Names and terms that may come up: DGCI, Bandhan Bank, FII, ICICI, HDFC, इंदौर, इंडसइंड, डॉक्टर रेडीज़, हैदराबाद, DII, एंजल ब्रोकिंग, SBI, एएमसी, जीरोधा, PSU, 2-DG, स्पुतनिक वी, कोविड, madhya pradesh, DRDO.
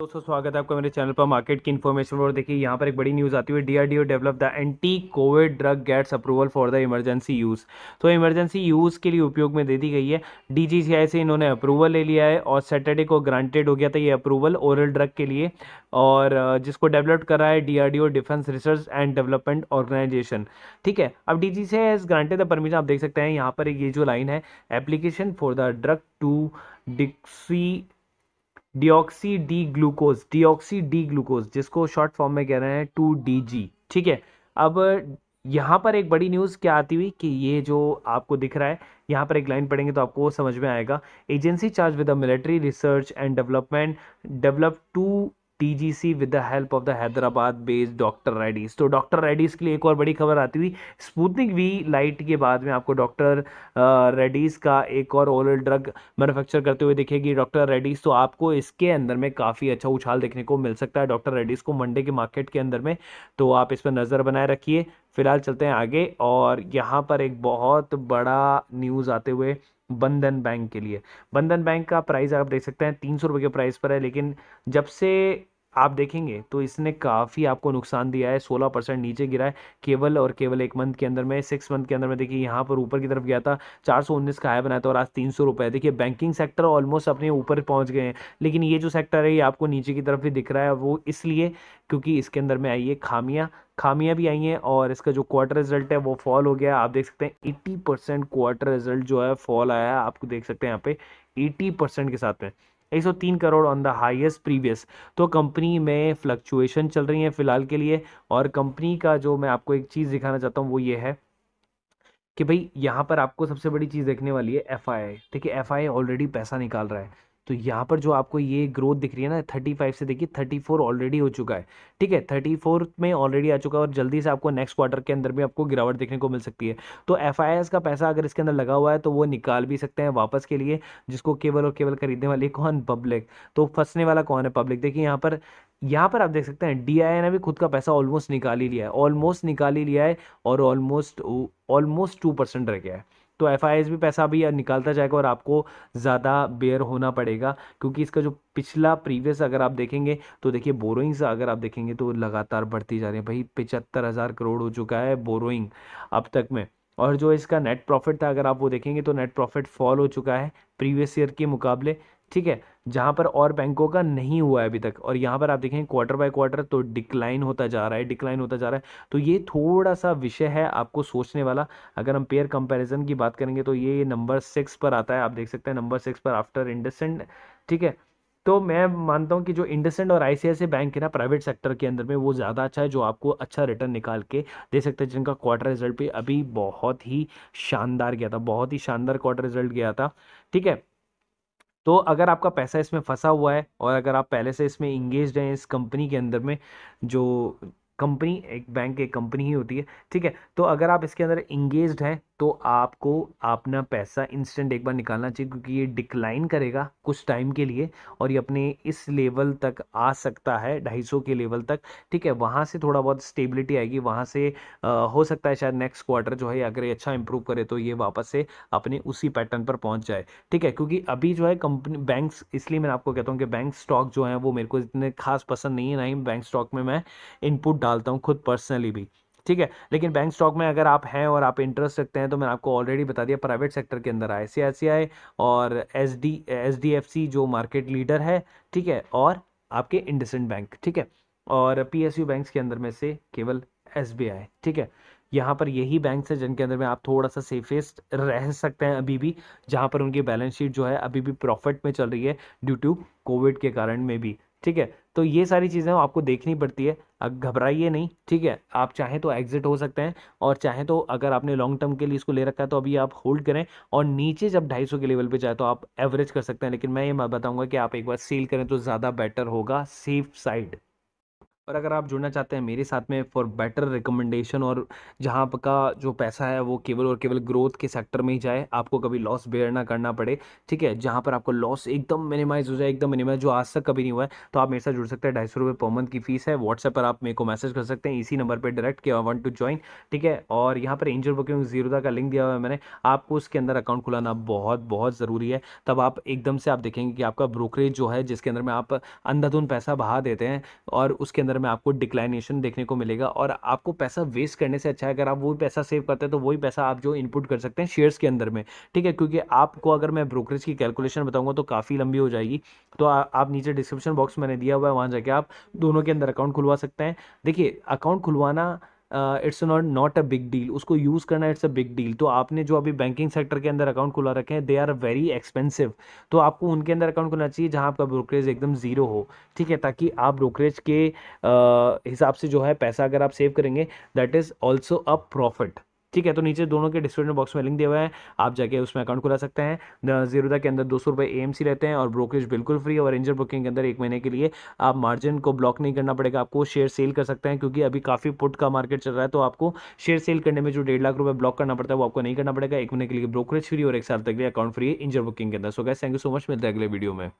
दोस्तों स्वागत है आपका मेरे चैनल पर मार्केट की इन्फॉर्मेशन। और देखिए यहाँ पर एक बड़ी न्यूज़ आती हुई, DRDO develop the anti कोविड drug gets approval for the emergency use. तो इमरजेंसी यूज़ के लिए उपयोग में दे दी गई है। डीजीसीआई से इन्होंने अप्रूवल ले लिया है और सैटरडे को ग्रांटेड हो गया था ये अप्रूवल ओरल ड्रग के लिए, और जिसको डेवलप करा है DRDO defence research and development organisation. ठीक है, अब DGCI has granted the permission. आप देख सकते हैं यहाँ पर ये जो लाइन है, application for the drug two deoxy D glucose, जिसको शॉर्ट फॉर्म में कह रहे हैं 2-DG। ठीक है, अब यहाँ पर एक बड़ी न्यूज़ क्या आती हुई कि ये जो आपको दिख रहा है, यहाँ पर एक लाइन पढ़ेंगे तो आपको समझ में आएगा। Agency charge with the military research and development develop 2-DGC with the help of the हैदराबाद based डॉक्टर रेडीज़। तो डॉक्टर रेडीज़ के लिए एक और बड़ी खबर आती हुई, स्पुतनिक वी लाइट के बाद में आपको डॉक्टर रेडीज़ का एक और ओरल ड्रग मैन्युफैक्चर करते हुए दिखेगी डॉक्टर रेडीज़। तो आपको इसके अंदर में काफ़ी अच्छा उछाल देखने को मिल सकता है डॉक्टर रेडीज़ को मंडे के मार्केट के अंदर में, तो आप इस पर नज़र बनाए रखिए। फिलहाल चलते हैं आगे, और यहाँ पर एक बहुत बड़ा न्यूज़ आते हुए बंधन बैंक के लिए। बंधन बैंक का प्राइस आप देख सकते हैं 300 रुपये के प्राइस पर है, लेकिन जब से आप देखेंगे तो इसने काफ़ी आपको नुकसान दिया है। 16% नीचे गिरा है केवल और केवल एक मंथ के अंदर में, 6 मंथ के अंदर में। देखिए यहाँ पर ऊपर की तरफ गया था, 419 का हाई बनाया था और आज 300 रुपये। देखिए बैंकिंग सेक्टर ऑलमोस्ट अपने ऊपर पहुँच गए हैं, लेकिन ये जो सेक्टर है ये आपको नीचे की तरफ भी दिख रहा है। वो इसलिए क्योंकि इसके अंदर में आई है खामियां भी आई हैं, और इसका जो क्वार्टर रिजल्ट है वो फॉल हो गया। आप देख सकते हैं 80% क्वार्टर रिजल्ट जो है फॉल आया है, आपको देख सकते हैं यहाँ पे 80% के साथ में 103 crore on the highest previous. तो कंपनी में फ्लक्चुएशन चल रही है फिलहाल के लिए, और कंपनी का जो मैं आपको एक चीज़ दिखाना चाहता हूँ वो ये है कि भाई यहाँ पर आपको सबसे बड़ी चीज़ देखने वाली है FII। देखिए FII ऑलरेडी पैसा निकाल रहा है, तो यहाँ पर जो आपको ये ग्रोथ दिख रही है ना 35 से देखिए 34 ऑलरेडी हो चुका है। ठीक है, 34 में ऑलरेडी आ चुका है, और जल्दी से आपको नेक्स्ट क्वार्टर के अंदर भी आपको गिरावट देखने को मिल सकती है। तो FIIs का पैसा अगर इसके अंदर लगा हुआ है तो वो निकाल भी सकते हैं वापस के लिए, जिसको केवल और केवल खरीदने वाली कौन, पब्लिक। तो फंसने वाला कौन है, पब्लिक। देखिए यहाँ पर आप देख सकते हैं DII ने भी खुद का पैसा ऑलमोस्ट निकाल ही लिया है और ऑलमोस्ट 2% रह गया है। तो FIIs भी पैसा भी निकालता जाएगा, और आपको ज़्यादा बेयर होना पड़ेगा, क्योंकि इसका जो पिछला प्रीवियस अगर आप देखेंगे तो देखिए बोरोइंग्स अगर आप देखेंगे तो लगातार बढ़ती जा रही है। भाई 75,000 करोड़ हो चुका है बोरोइंग अब तक में, और जो इसका नेट प्रॉफिट था अगर आप वो देखेंगे तो नेट प्रॉफिट फॉल हो चुका है प्रीवियस ईयर के मुकाबले। ठीक है, जहाँ पर और बैंकों का नहीं हुआ है अभी तक, और यहाँ पर आप देखेंगे क्वार्टर बाय क्वार्टर तो डिक्लाइन होता जा रहा है। तो ये थोड़ा सा विषय है आपको सोचने वाला। अगर हम पेयर कंपैरिजन की बात करेंगे तो ये नंबर 6 पर आता है, आप देख सकते हैं नंबर 6 पर आफ्टर इंडसइंड। ठीक है, तो मैं मानता हूँ कि जो इंडसइंड और ICICI बैंक है ना प्राइवेट सेक्टर के अंदर में, वो ज़्यादा अच्छा है, जो आपको अच्छा रिटर्न निकाल के दे सकते हैं, जिनका क्वार्टर रिजल्ट भी अभी बहुत ही शानदार क्वार्टर रिजल्ट गया था। ठीक है, तो अगर आपका पैसा इसमें फंसा हुआ है और अगर आप पहले से इसमें इंगेज हैं इस कंपनी के अंदर में, जो कंपनी एक बैंक एक कंपनी ही होती है। ठीक है, तो अगर आप इसके अंदर इंगेज हैं तो आपको अपना पैसा इंस्टेंट एक बार निकालना चाहिए, क्योंकि ये डिक्लाइन करेगा कुछ टाइम के लिए, और ये अपने इस लेवल तक आ सकता है 250 के लेवल तक। ठीक है, वहाँ से थोड़ा बहुत स्टेबिलिटी आएगी, वहाँ से हो सकता है शायद नेक्स्ट क्वार्टर जो है अगर ये अच्छा इंप्रूव करे तो ये वापस से अपने उसी पैटर्न पर पहुँच जाए। ठीक है, क्योंकि अभी जो है कंपनी बैंक्स, इसलिए मैं आपको कहता हूँ कि बैंक स्टॉक जो है वो मेरे को इतने खास पसंद नहीं है, ना ही बैंक स्टॉक में मैं इनपुट डालता हूँ खुद पर्सनली भी। ठीक है, लेकिन बैंक स्टॉक में अगर आप हैं और आप इंटरेस्ट रखते हैं तो मैंने आपको ऑलरेडी बता दिया प्राइवेट सेक्टर के अंदर ICICI और HDFC जो मार्केट लीडर है। ठीक है, और आपके IndusInd बैंक। ठीक है, और PSU बैंक्स के अंदर में से केवल SBI। ठीक है, यहाँ पर यही बैंक्स है जिनके अंदर में आप थोड़ा सा सेफेस्ट रह सकते हैं अभी भी, जहाँ पर उनकी बैलेंस शीट जो है अभी भी प्रॉफिट में चल रही है ड्यू टू कोविड के कारण में भी। ठीक है, तो ये सारी चीज़ें आपको देखनी पड़ती है, अब घबराइए नहीं। ठीक है, आप चाहें तो एग्जिट हो सकते हैं, और चाहें तो अगर आपने लॉन्ग टर्म के लिए इसको ले रखा है तो अभी आप होल्ड करें, और नीचे जब 250 के लेवल पे जाए तो आप एवरेज कर सकते हैं। लेकिन मैं ये बताऊंगा कि आप एक बार सेल करें तो ज़्यादा बेटर होगा, सेफ साइड। और अगर आप जुड़ना चाहते हैं मेरे साथ में फॉर बेटर रिकमेंडेशन और जहाँ आपका जो पैसा है वो केवल और केवल ग्रोथ के सेक्टर में ही जाए, आपको कभी लॉस बेयर ना करना पड़े, ठीक है, जहाँ पर आपको लॉस एकदम मिनिमाइज हो जाए, एकदम मिनिमाइज जो आज तक कभी नहीं हुआ है, तो आप मेरे साथ जुड़ सकते हैं। 250 रुपये पर मंथ की फीस है। व्हाट्सएप पर आप मेरे को मैसेज कर सकते हैं इसी नंबर पर डायरेक्ट कि आई वांट टू ज्वाइन, ठीक है। और यहाँ पर एंजल ब्रोकिंग जीरोधा का लिंक दिया हुआ है मैंने आपको, उसके अंदर अकाउंट खुलाना बहुत बहुत ज़रूरी है, तब आप एकदम से आप देखेंगे कि आपका ब्रोकरेज जो है जिसके अंदर में आप अंधाधुन पैसा बहा देते हैं और उसके अंदर में आपको डिक्लाइनेशन देखने को मिलेगा। और आपको पैसा वेस्ट करने से अच्छा है अगर आप वही पैसा सेव करते हैं, तो वही पैसा आप जो इनपुट कर सकते हैं शेयर्स के अंदर में, ठीक है, क्योंकि आपको अगर मैं ब्रोकरेज की कैलकुलेशन बताऊंगा तो काफ़ी लंबी हो जाएगी। तो आप नीचे डिस्क्रिप्शन बॉक्स मैंने दिया हुआ है, वहाँ जाके आप दोनों के अंदर अकाउंट खुलवा सकते हैं। देखिए अकाउंट खुलवाना it's not a big deal, उसको यूज़ करना इट्स अ बिग डील। तो आपने जो अभी बैंकिंग सेक्टर के अंदर अकाउंट खुला रखे हैं दे आर वेरी एक्सपेंसिव, तो आपको उनके अंदर अकाउंट खुलना चाहिए जहां आपका ब्रोकरेज एकदम जीरो हो, ठीक है, ताकि आप ब्रोकरेज के हिसाब से जो है पैसा अगर आप सेव करेंगे that is also a profit, ठीक है। तो नीचे दोनों के डिस्क्रिप्शन बॉक्स में लिंक दिया हुआ है, आप जाके उसमें अकाउंट खुला सकते हैं। जीरोधा के अंदर 200 रुपये एएमसी रहते हैं और ब्रोकरेज बिल्कुल फ्री है। और एंजल ब्रोकिंग के अंदर 1 महीने के लिए आप मार्जिन को ब्लॉक नहीं करना पड़ेगा, आपको शेयर सेल कर सकते हैं, क्योंकि अभी काफ़ी पुट का मार्केट चल रहा है, तो आपको शेयर सेल करने में जो 1.5 लाख रुपये ब्लॉक करना पड़ता है वो आपको नहीं करना पड़ेगा। 1 महीने के लिए ब्रोकरेज फ्री और 1 साल तक के लिए अकाउंट फ्री है एंजल ब्रोकिंग के अंदर। So guys thank you so much, मिलते हैं अगले वीडियो में।